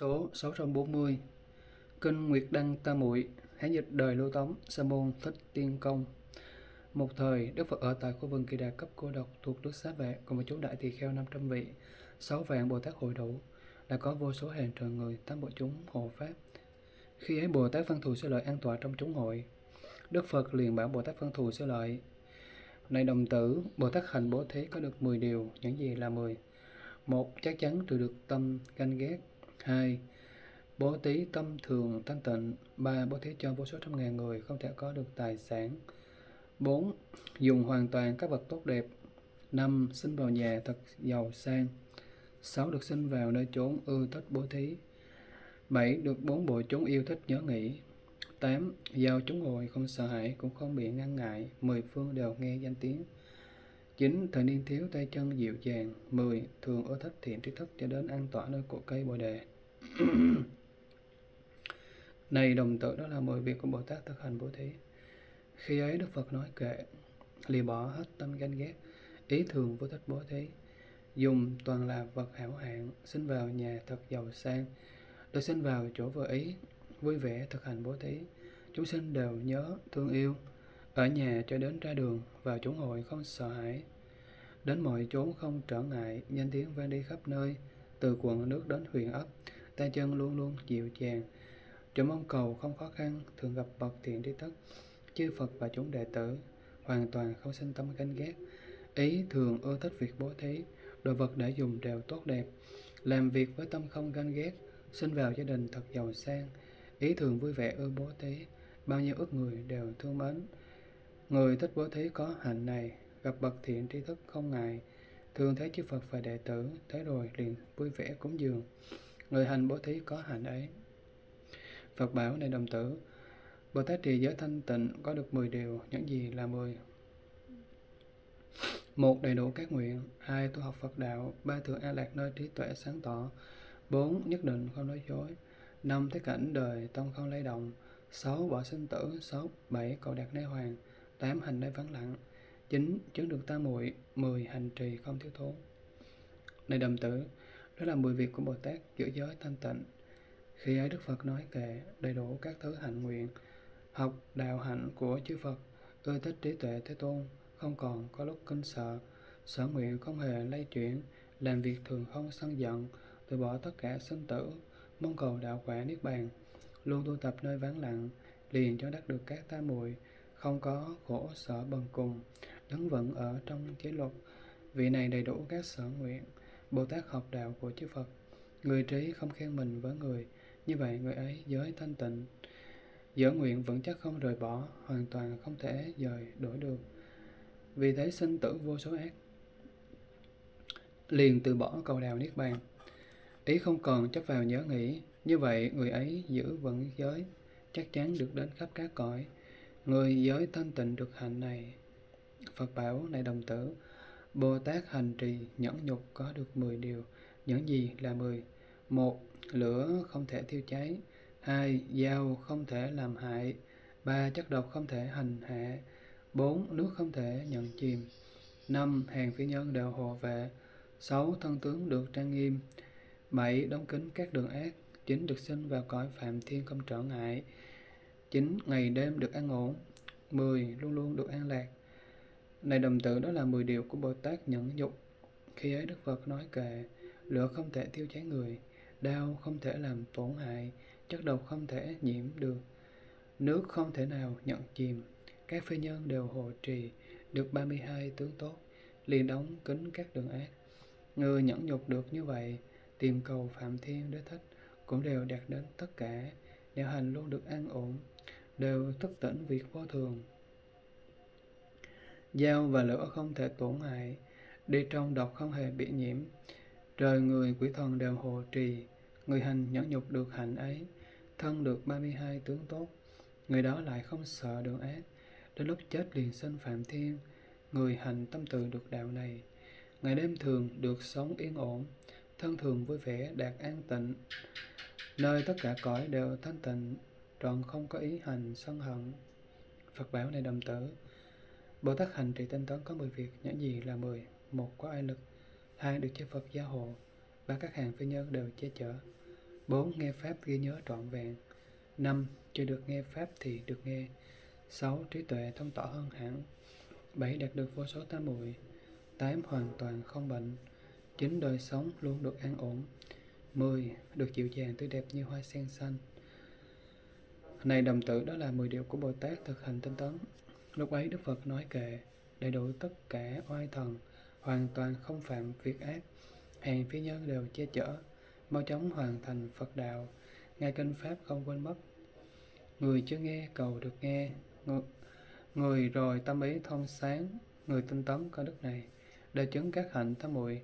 Số 640 Kinh Nguyệt Đăng Tam Muội, Hán dịch đời Lưu Tống, Sa môn Thích Tiên Công. Một thời, Đức Phật ở tại khu vườn Kỳ Đà Cấp Cô Độc thuộc nước Xá Vệ cùng với chúng đại tỳ kheo 500 vị, 6 vạn Bồ Tát hội đủ, đã có vô số hàng trời người tám bộ chúng hộ pháp. Khi ấy Bồ Tát Văn Thù Sư Lợi an tọa trong chúng hội, Đức Phật liền bảo Bồ Tát Văn Thù Sư Lợi: Này đồng tử, Bồ Tát hành bố thí có được 10 điều, những gì là 10? 1. Chắc chắn trừ được tâm ganh ghét. 2. Bố thí tâm thường thanh tịnh. 3. Bố thí cho vô số trăm ngàn người không thể có được tài sản. 4. Dùng hoàn toàn các vật tốt đẹp. 5. Sinh vào nhà thật giàu sang. 6. Được sinh vào nơi chốn ưa thích bố thí. 7. Được 4 bộ chúng yêu thích nhớ nghĩ. 8. Giao chúng ngồi không sợ hãi cũng không bị ngăn ngại, 10 phương đều nghe danh tiếng. 9. Thời niên thiếu tay chân dịu dàng. 10. Thường ưa thích thiện trí thức cho đến an tỏa nơi của cây bồ đề. Này đồng tử, đó là 10 việc của Bồ Tát thực hành bố thí. Khi ấy Đức Phật nói kệ: Lìa bỏ hết tâm ganh ghét, ý thường vô thích bố thí, dùng toàn là vật hảo hạng, sinh vào nhà thật giàu sang, được sinh vào chỗ vừa ý, vui vẻ thực hành bố thí. Chúng sinh đều nhớ thương yêu, ở nhà cho đến ra đường, vào chúng hội không sợ hãi, đến mọi chốn không trở ngại, danh tiếng vang đi khắp nơi, từ quận nước đến huyện ấp, tay chân luôn luôn dịu dàng, chỗ mong cầu không khó khăn, thường gặp bậc thiện trí thức, chư Phật và chúng đệ tử hoàn toàn không sinh tâm ganh ghét, ý thường ưa thích việc bố thí, đồ vật để dùng đều tốt đẹp, làm việc với tâm không ganh ghét, sinh vào gia đình thật giàu sang, ý thường vui vẻ ưa bố thí, bao nhiêu ức người đều thương mến. Người thích bố thí có hạnh này, gặp bậc thiện tri thức không ngại, thường thấy chư Phật và đệ tử, thế rồi liền vui vẻ cúng dường. Người hành bố thí có hạnh ấy. Phật bảo: Này đồng tử, Bồ Tát trì giới thanh tịnh có được 10 điều, những gì là 10? 1. Đầy đủ các nguyện. 2. Tu học Phật đạo. 3. Thường an lạc nơi trí tuệ sáng tỏ. 4. Nhất định không nói dối. 5. Thế cảnh đời tông không lay động. 6. Bỏ sinh tử. 7. Cầu đạt nơi hoàng. 8. Hành nơi vắng lặng. 9. Chứng được tam muội. 10. Hành trì không thiếu thốn. Này đồng tử, đó là 10 việc của Bồ Tát giữ giới thanh tịnh. Khi ấy Đức Phật nói kệ: Đầy đủ các thứ hạnh nguyện, học đạo hạnh của chư Phật, ưa thích trí tuệ Thế Tôn, không còn có lúc kinh sợ, sở nguyện không hề lay chuyển, làm việc thường không sân giận, từ bỏ tất cả sinh tử, mong cầu đạo quả niết bàn, luôn tu tập nơi vắng lặng, liền cho đắc được các tam muội, không có khổ sở bần cùng, đứng vững ở trong giới luật. Vị này đầy đủ các sở nguyện. Bồ Tát học đạo của chư Phật, người trí không khen mình với người, như vậy người ấy giới thanh tịnh, giữ nguyện vững chắc không rời bỏ, hoàn toàn không thể dời đổi được, vì thế sinh tử vô số ác, liền từ bỏ cầu đạo niết bàn, ý không còn chấp vào nhớ nghĩ, như vậy người ấy giữ vững giới, chắc chắn được đến khắp các cõi. Người giới thanh tịnh được hạnh này. Phật bảo: Này đồng tử, Bồ Tát hành trì nhẫn nhục có được 10 điều, những gì là 10? 1. Lửa không thể thiêu cháy. 2. Dao không thể làm hại. 3. Chất độc không thể hành hạ. 4. Nước không thể nhận chìm. 5. Hàng phi nhân đều hộ vệ. 6. Thân tướng được trang nghiêm. 7. Đóng kín các đường ác. 9. Được sinh vào cõi Phạm Thiên không trở ngại. 9. Ngày đêm được an ổn. 10. Luôn luôn được an lạc. Này đồng tử, đó là 10 điều của Bồ Tát nhẫn nhục. Khi ấy Đức Phật nói kệ: Lửa không thể thiêu cháy người, đao không thể làm tổn hại, chất độc không thể nhiễm được, nước không thể nào nhận chìm, các phi nhân đều hộ trì, được 32 tướng tốt, liền đóng kín các đường ác. Người nhẫn nhục được như vậy, tìm cầu Phạm Thiên Đế Thích cũng đều đạt đến tất cả, đều hành luôn được an ổn, đều thức tỉnh việc vô thường. Dao và lửa không thể tổn hại, đi trong độc không hề bị nhiễm, trời người quỷ thần đều hộ trì, người hành nhẫn nhục được hạnh ấy, thân được 32 tướng tốt, người đó lại không sợ đường ác, đến lúc chết liền sinh Phạm Thiên, người hành tâm từ được đạo này, ngày đêm thường được sống yên ổn, thân thường vui vẻ đạt an tịnh, nơi tất cả cõi đều thanh tịnh, trọn không có ý hành sân hận. Phật bảo: Này đồng tử, Bồ Tát hành trì tinh tấn có 10 việc, những gì là 10? 1. Có ai lực. 2. Được chư Phật gia hộ. 3. Các hàng phi nhân đều che chở. 4. Nghe Pháp ghi nhớ trọn vẹn. 5. Chưa được nghe Pháp thì được nghe. 6. Trí tuệ thông tỏ hơn hẳn. 7. Đạt được vô số tam muội. 8. Hoàn toàn không bệnh. 9. Đời sống luôn được an ổn. 10. Được dịu dàng tươi đẹp như hoa sen xanh. Này đồng tử, đó là 10 điều của Bồ Tát thực hành tinh tấn. Lúc ấy Đức Phật nói kệ, đầy đủ tất cả oai thần, hoàn toàn không phạm việc ác, hàng phi nhân đều che chở, mau chóng hoàn thành Phật đạo, nghe kinh Pháp không quên mất. Người chưa nghe cầu được nghe, người rồi tâm ý thông sáng, người tinh tấn có đức này, để chứng các hạnh tam muội,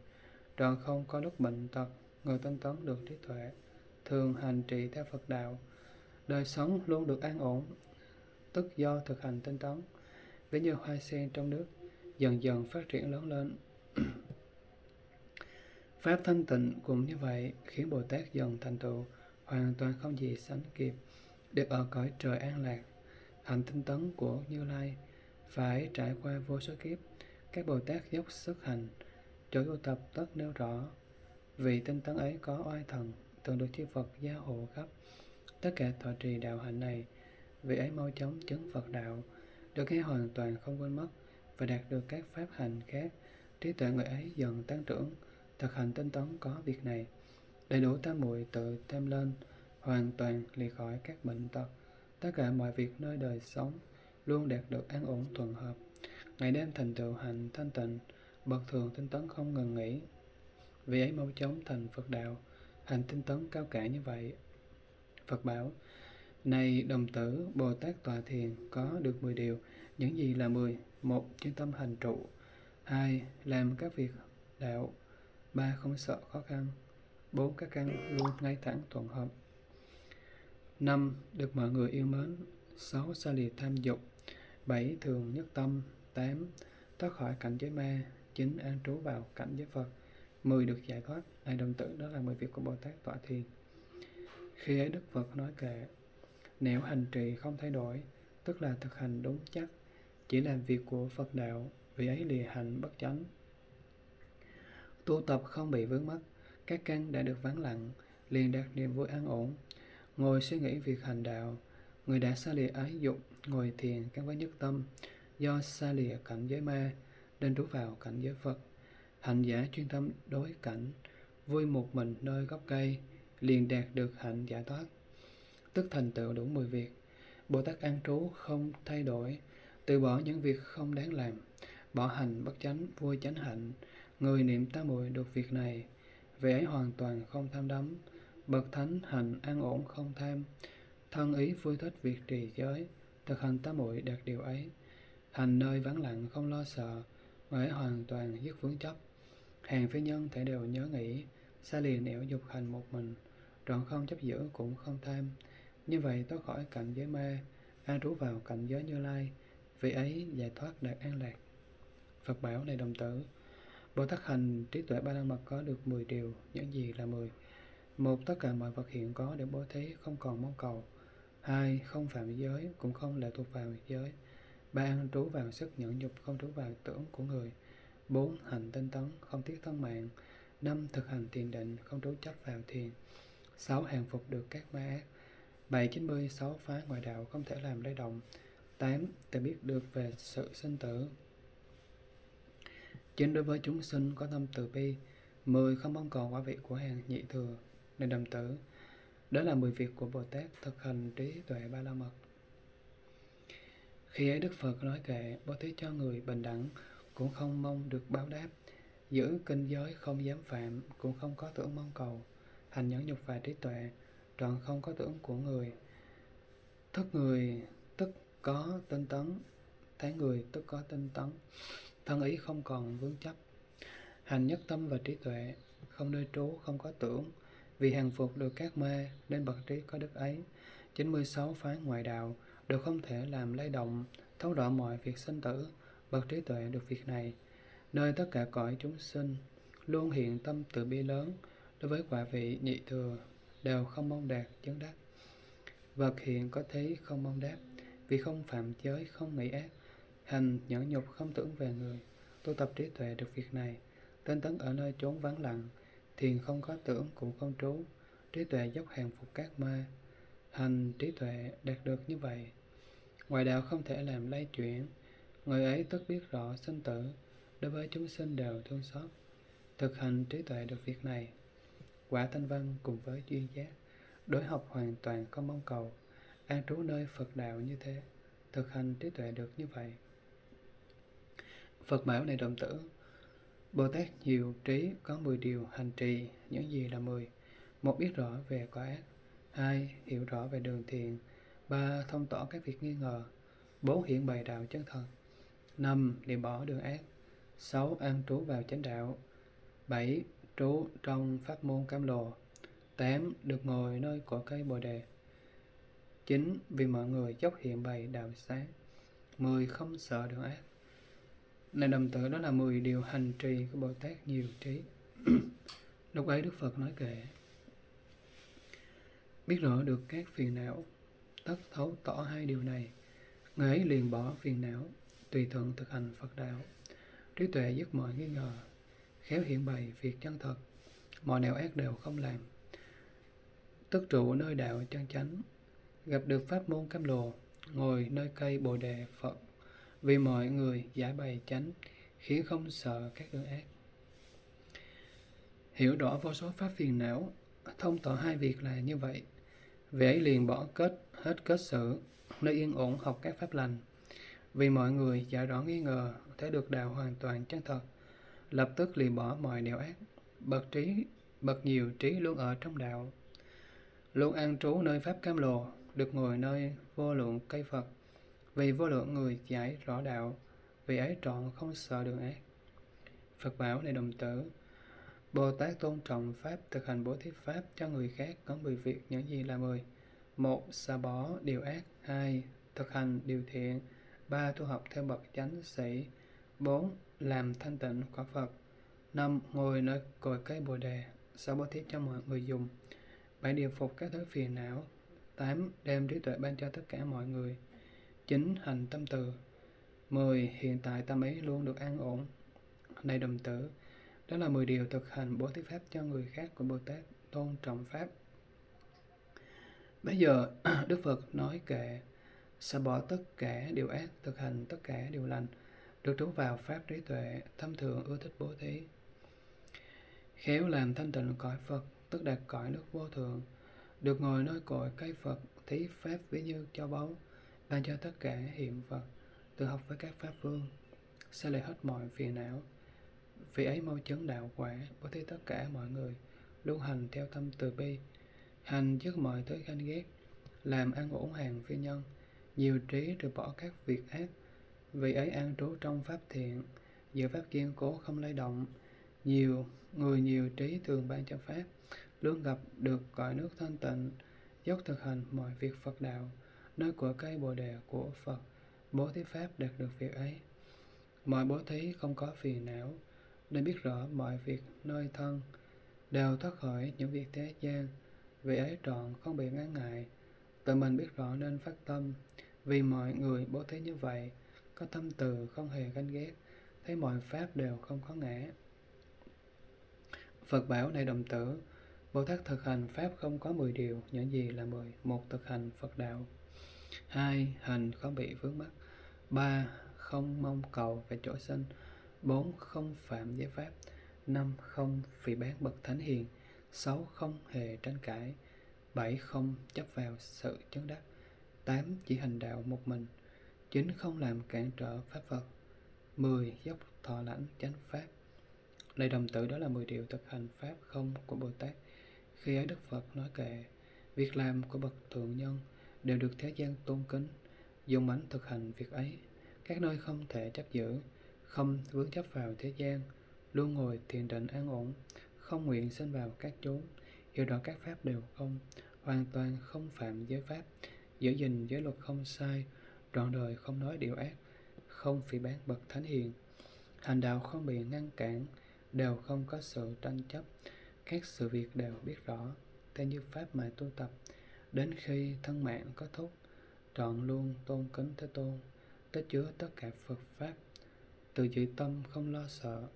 đoạn không có lúc bệnh tật, người tinh tấn được trí tuệ, thường hành trì theo Phật đạo, đời sống luôn được an ổn, tức do thực hành tinh tấn, ví như hoa sen trong nước, dần dần phát triển lớn lên. Pháp thanh tịnh cũng như vậy, khiến Bồ Tát dần thành tựu, hoàn toàn không gì sánh kịp, được ở cõi trời an lạc. Hạnh tinh tấn của Như Lai phải trải qua vô số kiếp, các Bồ Tát dốc sức hành, chỗ tu tập tất nêu rõ. Vì tinh tấn ấy có oai thần, thường được chư Phật gia hộ khắp. Tất cả thọ trì đạo hạnh này, vị ấy mau chóng chứng Phật đạo, được nghe hoàn toàn không quên mất, và đạt được các pháp hành khác, trí tuệ người ấy dần tăng trưởng. Thực hành tinh tấn có việc này, đầy đủ tam muội tự thêm lên, hoàn toàn lìa khỏi các bệnh tật, tất cả mọi việc nơi đời sống luôn đạt được an ổn thuận hợp, ngày đêm thành tựu hạnh thanh tịnh, bậc thường tinh tấn không ngừng nghỉ, vì ấy mau chóng thành Phật đạo. Hành tinh tấn cao cả như vậy. Phật bảo, này đồng tử, Bồ Tát tọa thiền có được 10 điều. Những gì là 10? 1. Chuyên tâm hành trụ. 2. Làm các việc đạo. 3. Không sợ khó khăn. 4. Các căn luôn ngay thẳng thuận hợp. 5. Được mọi người yêu mến. 6. Xa lìa tham dục. 7. Thường nhất tâm. 8. Thoát khỏi cảnh giới ma. 9. An trú vào cảnh giới Phật. 10. Được giải thoát. Này đồng tử, đó là 10 việc của Bồ Tát tọa thiền. Khi ấy Đức Phật nói kệ, nếu hành trì không thay đổi, tức là thực hành đúng chắc, chỉ làm việc của Phật đạo, vì ấy lìa hành bất chánh. Tu tập không bị vướng mắc, các căn đã được vắng lặng, liền đạt niềm vui an ổn. Ngồi suy nghĩ việc hành đạo, người đã xa lìa ái dục, ngồi thiền căn với nhất tâm, do xa lìa cảnh giới ma, nên trú vào cảnh giới Phật. Hành giả chuyên tâm đối cảnh, vui một mình nơi gốc cây, liền đạt được hạnh giải thoát, tức thành tựu đủ 10 việc. Bồ Tát an trú không thay đổi, từ bỏ những việc không đáng làm, bỏ hành bất chánh, vui chánh hạnh. Người niệm tam muội được việc này, vì ấy hoàn toàn không tham đắm. Bậc thánh hành an ổn không tham, thân ý vui thích việc trì giới, thực hành tam muội đạt điều ấy. Hành nơi vắng lặng không lo sợ, người ấy hoàn toàn dứt vướng chấp. Hàng phi nhân thể đều nhớ nghĩ, xa lìa nẻo dục hành một mình, đoạn không chấp giữ cũng không tham. Như vậy thoát khỏi cảnh giới ma, an trú vào cảnh giới Như Lai, vì ấy giải thoát đạt an lạc. Phật bảo, này đồng tử, Bồ Tát hành trí tuệ Ba La Mật có được 10 điều. Những gì là 10? 1. Tất cả mọi vật hiện có đều bố thí, không còn mong cầu. 2. Không phạm giới, cũng không lệ thuộc vào giới. 3. An trú vào sức nhẫn nhục, không trú vào tưởng của người. 4. Hành tinh tấn, không tiếc thân mạng. 5. Thực hành thiền định, không trú chấp vào thiền. 6. Hàng phục được các ma ác. 7. 96 phá ngoại đạo, không thể làm lay động. 8. Tự biết được về sự sinh tử. 9. Đối với chúng sinh có tâm từ bi. 10. Không mong cầu quả vị của hàng nhị thừa. Này đồng tử, đó là 10 việc của Bồ Tát thực hành trí tuệ Ba La Mật. Khi ấy Đức Phật nói kệ, bố thí cho người bình đẳng, cũng không mong được báo đáp. Giữ kinh giới không dám phạm, cũng không có tưởng mong cầu. Hành nhẫn nhục và trí tuệ, đoạn không có tưởng của người. Thức người tức có tinh tấn, thấy người tức có tinh tấn, thân ý không còn vướng chấp. Hành nhất tâm và trí tuệ, không nơi trú, không có tưởng, vì hàng phục được các ma, nên bậc trí có đức ấy. 96 phái ngoại đạo, đều không thể làm lay động, thấu rõ mọi việc sinh tử, bậc trí tuệ được việc này. Nơi tất cả cõi chúng sinh, luôn hiện tâm từ bi lớn, đối với quả vị nhị thừa, đều không mong đạt chứng đắc. Vật hiện có thấy không mong đáp, vì không phạm giới, không nghĩ ác. Hành nhẫn nhục không tưởng về người, tu tập trí tuệ được việc này. Tinh tấn ở nơi chốn vắng lặng, thiền không có tưởng cũng không trú, trí tuệ dốc hàng phục các ma. Hành trí tuệ đạt được như vậy, ngoại đạo không thể làm lay chuyển. Người ấy tất biết rõ sinh tử, đối với chúng sinh đều thương xót. Thực hành trí tuệ được việc này, quả Thanh Văn cùng với duyên giác đối học hoàn toàn không mong cầu, an trú nơi Phật đạo như thế. Thực hành trí tuệ được như vậy. Phật bảo này đồng tử, Bồ Tát nhiều trí có 10 điều hành trì. Những gì là 10? Một, biết rõ về quả ác. 2. Hiểu rõ về đường thiện. 3. Thông tỏ các việc nghi ngờ. 4. Hiện bày đạo chân thật. 5. Để bỏ đường ác. 6. An trú vào chánh đạo. 7. Trú trong pháp môn cam lộ. 8. Được ngồi nơi cội cây bồ đề. 9. Vì mọi người dốc hiện bày đạo sáng. 10. Không sợ đường ác. Này đồng tử, đó là 10 điều hành trì của Bồ Tát nhiều trí. Lúc ấy Đức Phật nói kệ, biết rõ được các phiền não, tất thấu tỏ 2 điều này, người ấy liền bỏ phiền não, tùy thuận thực hành Phật đạo. Trí tuệ dứt mọi nghi ngờ, khéo hiện bày việc chân thật, mọi nẻo ác đều không làm. Tức trụ nơi đạo chân chánh, gặp được pháp môn cam lồ, ngồi nơi cây bồ đề Phật, vì mọi người giải bày chánh, khiến không sợ các đường ác. Hiểu rõ vô số pháp phiền não, thông tỏ 2 việc là như vậy. Vì ấy liền bỏ hết kết sự, nơi yên ổn học các pháp lành. Vì mọi người giải rõ nghi ngờ, thể được đạo hoàn toàn chân thật, lập tức liền bỏ mọi điều ác. Bậc nhiều trí luôn ở trong đạo, luôn an trú nơi pháp cam lồ, được ngồi nơi vô lượng cây Phật. Vì vô lượng người giải rõ đạo, vì ấy trọn không sợ đường ác. Phật bảo này đồng tử, Bồ Tát tôn trọng pháp thực hành bố thí pháp cho người khác có 10 việc. Những gì là 10? 1. Xả bỏ điều ác. 2. Thực hành điều thiện. 3. Tu học theo bậc chánh sĩ. 4. Làm thanh tịnh quả Phật. 5. Ngồi nơi cội cây bồ đề. 6. Bố thí cho mọi người dùng. 7. Điều phục các thứ phiền não. 8. Đem trí tuệ ban cho tất cả mọi người. 9. Hành tâm từ. 10. Hiện tại tâm ý luôn được an ổn. Này đồng tử, đó là 10 điều thực hành bố thí pháp cho người khác của Bồ Tát tôn trọng pháp. Bây giờ Đức Phật nói kệ, xả bỏ tất cả điều ác, thực hành tất cả điều lành, được trú vào pháp trí tuệ thâm thượng ưa thích bố thí. Khéo làm thanh tịnh cõi Phật, tức đạt cõi nước vô thượng, được ngồi nơi cội cây Phật, thí pháp ví như châu báu, ban cho tất cả hiện vật, tự học với các pháp vương, sẽ lệ hết mọi phiền não. Vì ấy mau chứng đạo quả, bố thí tất cả mọi người, lưu hành theo tâm từ bi, hành trước mọi thứ ganh ghét, làm ăn ổn hàng phi nhân, nhiều trí trừ bỏ các việc ác. Vì ấy an trú trong pháp thiện, giữ pháp kiên cố không lay động. Nhiều trí thường ban cho pháp, luôn gặp được cõi nước thanh tịnh, dốc thực hành mọi việc Phật đạo, nơi của cây bồ đề của Phật, bố thí pháp đạt được việc ấy. Mọi bố thí không có phiền não, nên biết rõ mọi việc nơi thân, đều thoát khỏi những việc thế gian, vì ấy trọn không bị ngán ngại. Tự mình biết rõ nên phát tâm, vì mọi người bố thí như vậy, có tâm từ không hề ganh ghét, thấy mọi pháp đều không có ngã. Phật bảo này đồng tử, Bồ Tát thực hành pháp không có 10 điều. Những gì là 10? 1. Thực hành Phật đạo. 2. Hành không bị vướng mắc. 3. Không mong cầu về chỗ sinh. 4. Không phạm giới pháp. 5. Không phỉ báng bậc thánh hiền. 6. Không hề tranh cãi. 7. Không chấp vào sự chứng đắc. 8. Chỉ hành đạo một mình. 9. Không làm cản trở pháp Phật. 10. Dốc thọ lãnh chánh pháp. Này đồng tử, đó là 10 điều thực hành pháp không của Bồ Tát. Khi ấy Đức Phật nói kệ, việc làm của bậc thượng nhân đều được thế gian tôn kính, dùng mãnh thực hành việc ấy, các nơi không thể chấp giữ, không vướng chấp vào thế gian, luôn ngồi thiền định an ổn, không nguyện sinh vào các chốn, hiểu rõ các pháp đều không, hoàn toàn không phạm giới pháp, giữ gìn giới luật không sai, trọn đời không nói điều ác, không phỉ báng bậc thánh hiền, hành đạo không bị ngăn cản, đều không có sự tranh chấp, các sự việc đều biết rõ, theo như pháp mà tu tập, đến khi thân mạng có thúc, trọn luôn tôn kính Thế Tôn, tích chứa tất cả Phật pháp, từ chữ tâm không lo sợ.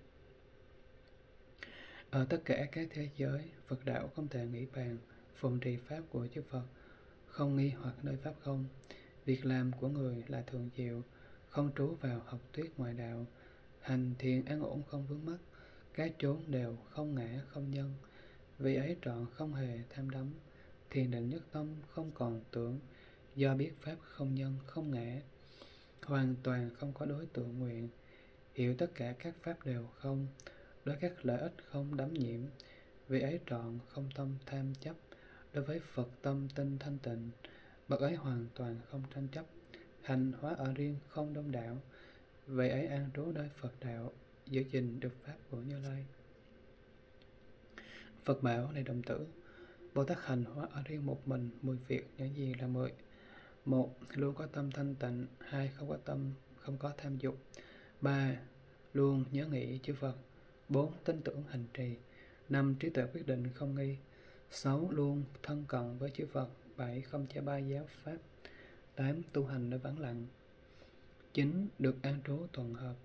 Ở tất cả các thế giới, Phật đạo không thể nghĩ bàn, Phụng trì pháp của chư Phật, không nghi hoặc nơi pháp không. Việc làm của người là thường diệu, không trú vào học thuyết ngoại đạo. Hành thiện an ổn không vướng mắc, cái trốn đều không ngã không nhân. Vì ấy trọn không hề tham đắm, thiền định nhất tâm không còn tưởng. Do biết pháp không nhân không ngã, hoàn toàn không có đối tượng nguyện. Hiểu tất cả các pháp đều không, đối các lợi ích không đắm nhiễm. Vì ấy trọn không tâm tham chấp, đối với Phật tâm tinh thanh tịnh. Bậc ấy hoàn toàn không tranh chấp, hành hóa ở riêng không đông đảo. Vậy ấy an trú nơi Phật đạo, giữ gìn được pháp của Như Lai. Phật bảo: này đồng tử, Bồ Tát hành hóa ở riêng một mình 10 việc, những gì là 10? 1. Luôn có tâm thanh tịnh. 2. Không có tham dục. 3. Luôn nhớ nghĩ chư Phật. 4. Tin tưởng hành trì. 5. Trí tuệ quyết định không nghi. 6. Luôn thân cận với chư Phật. 7. Không che ba giáo pháp. 8. Tu hành nơi vắng lặng. 9. Được an trú tuần hợp.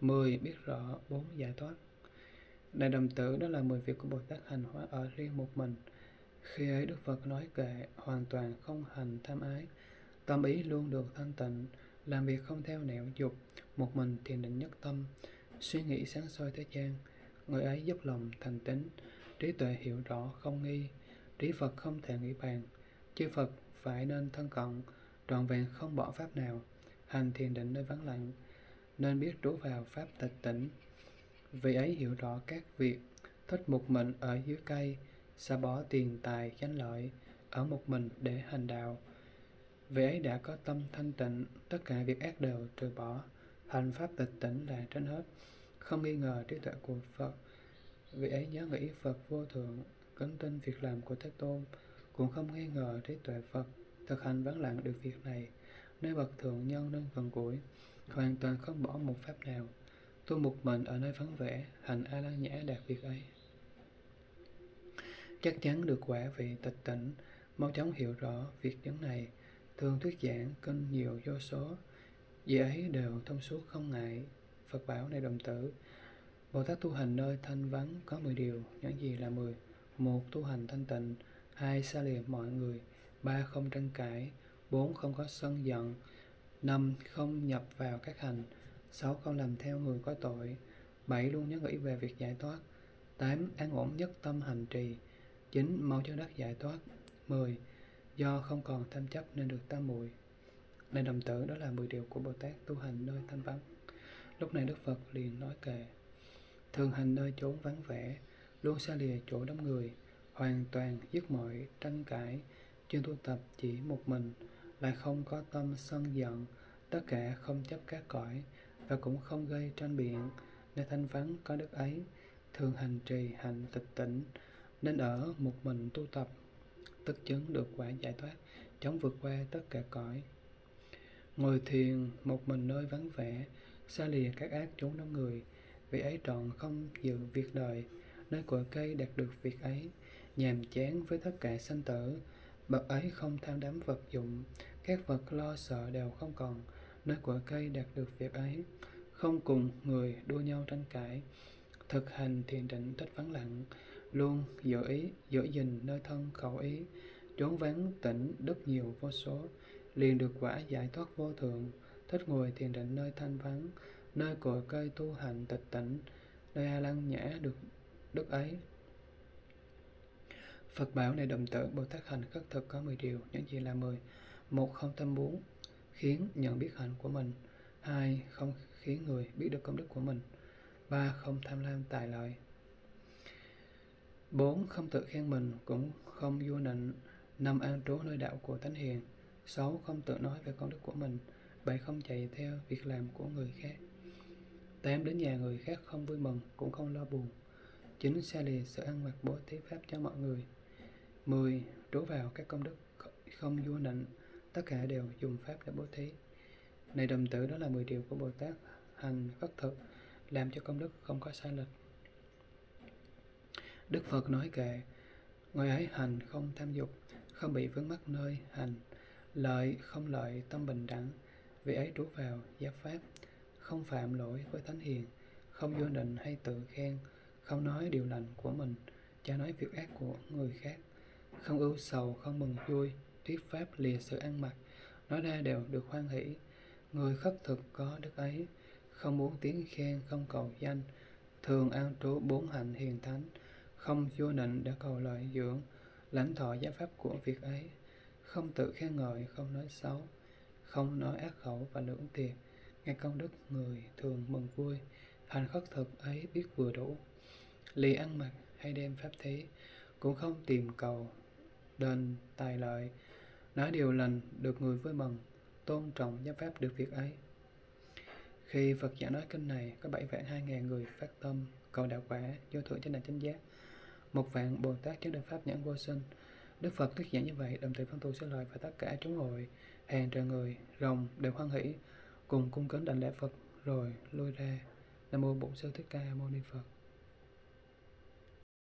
10. Biết rõ. 4. Giải thoát. Đại đồng tử, đó là 10 việc của Bồ Tát hành hóa ở riêng một mình. Khi ấy Đức Phật nói kệ: hoàn toàn không hành tham ái, tâm ý luôn được thanh tịnh, làm việc không theo nẻo dục, một mình thiền định nhất tâm, suy nghĩ sáng soi thế gian. Người ấy dốc lòng thành tín, trí tuệ hiểu rõ không nghi, trí Phật không thể nghĩ bàn. Chư Phật phải nên thân cận, trọn vẹn không bỏ pháp nào, hành thiền định nơi vắng lặng, nên biết trú vào pháp tịch tỉnh. Vì ấy hiểu rõ các việc, thích một mình ở dưới cây, xa bỏ tiền tài danh lợi, ở một mình để hành đạo. Vì ấy đã có tâm thanh tịnh, tất cả việc ác đều trừ bỏ, hành pháp tịch tỉnh là trên hết, không nghi ngờ trí tuệ của Phật. Vì ấy nhớ nghĩ Phật vô thượng, kính tin việc làm của Thế Tôn, cũng không nghi ngờ trí tuệ Phật. Thực hành vắng lặng được việc này, nơi bậc thượng nhân nên gần gũi, hoàn toàn không bỏ một pháp nào. Tu một mình ở nơi vắng vẻ, hành A La Nhã đạt việc ấy, chắc chắn được quả vị tịch tỉnh. Mau chóng hiểu rõ việc những này, thường thuyết giảng kinh nhiều vô số, vì ấy đều thông suốt không ngại. Phật bảo: này đồng tử, Bồ Tát tu hành nơi thanh vắng có 10 điều, những gì là 10? 1. Tu hành thanh tịnh. 2. Xa lìa mọi người. 3. Không tranh cãi. 4. Không có sân giận. 5. Không nhập vào các hành. 6. Không làm theo người có tội. 7. Luôn nhớ nghĩ về việc giải thoát. 8. An ổn nhất tâm hành trì. 9. Mau cho đắc giải thoát. 10. Do không còn tham chấp nên được tam muội. Này đồng tử, đó là 10 điều của Bồ Tát tu hành nơi thanh vắng. Lúc này Đức Phật liền nói kệ: thường hành nơi chốn vắng vẻ, luôn xa lìa chỗ đông người, hoàn toàn dứt mọi tranh cãi, chuyên tu tập chỉ một mình, lại không có tâm sân giận, tất cả không chấp các cõi, và cũng không gây tranh biện. Nơi thanh vắng có đức ấy, thường hành trì hành tịch tỉnh, nên ở một mình tu tập, tức chứng được quả giải thoát, chóng vượt qua tất cả cõi. Ngồi thiền một mình nơi vắng vẻ, xa lìa các ác chốn đông người, vì ấy trọn không dự việc đời, nơi cội cây đạt được việc ấy, nhàm chán với tất cả sanh tử. Bậc ấy không tham đắm vật dụng, các vật lo sợ đều không còn, nơi cội cây đạt được việc ấy, không cùng người đua nhau tranh cãi. Thực hành thiền định thích vắng lặng, luôn giữ ý giữ gìn nơi thân khẩu ý, chốn vắng tĩnh đức nhiều vô số, liền được quả giải thoát vô thượng. Thích ngồi thiền định nơi thanh vắng, nơi cội cây tu hành tịch tỉnh, nơi A Lăng Nhã được đức ấy. Phật bảo: này đồng tử, Bồ Tát hành khất thực có 10 điều, những gì là 10? 1. Không tham muốn, khiến nhận biết hạnh của mình. 2. Không khiến người biết được công đức của mình. 3. Không tham lam tài lợi. 4. Không tự khen mình, cũng không vua nịnh. 5. An trú nơi đạo của thánh hiền. 6. Không tự nói về công đức của mình. 7. Không chạy theo việc làm của người khác. 8. Đến nhà người khác không vui mừng, cũng không lo buồn. 9. Xa lìa sự ăn mặc bố thí pháp cho mọi người. 10. Trú vào các công đức, không vua nịnh, tất cả đều dùng pháp để bố thí. Này đồng tử, đó là 10 điều của Bồ Tát hành khất thực, làm cho công đức không có sai lệch. Đức Phật nói kệ: người ấy hành không tham dục, không bị vướng mắc nơi hành, lợi không lợi, tâm bình đẳng, vì ấy trú vào giáo pháp, không phạm lỗi với thánh hiền, không vô định hay tự khen, không nói điều lành của mình, chả nói việc ác của người khác, không ưu sầu, không mừng vui, thuyết pháp lìa sự ăn mặc, nói ra đều được hoan hỷ. Người khất thực có đức ấy, không muốn tiếng khen, không cầu danh, thường an trú bốn hạnh hiền thánh, không vô nịnh để cầu lợi dưỡng, lãnh thọ giáo pháp của việc ấy, không tự khen ngợi, không nói xấu, không nói ác khẩu và lưỡng tiệc, nghe công đức người thường mừng vui, hành khất thực ấy biết vừa đủ, lì ăn mặc hay đem pháp thí, cũng không tìm cầu đền tài lợi, nói điều lành được người vui mừng, tôn trọng giáo pháp được việc ấy. Khi Phật giả nói kinh này, có 7 vạn 2.000 người phát tâm cầu đạo quả, vô thượng chánh đẳng chánh giác, 1 vạn Bồ Tát chứng được pháp nhãn vô sinh. Đức Phật thuyết giảng như vậy, đồng tử Văn Thù Xá Lợi và tất cả chúng hội, hàng trời người, rồng đều hoan hỷ, cùng cung kính đảnh lễ Phật rồi lui ra. Nam mô Bổn Sư Thích Ca Mâu Ni Phật.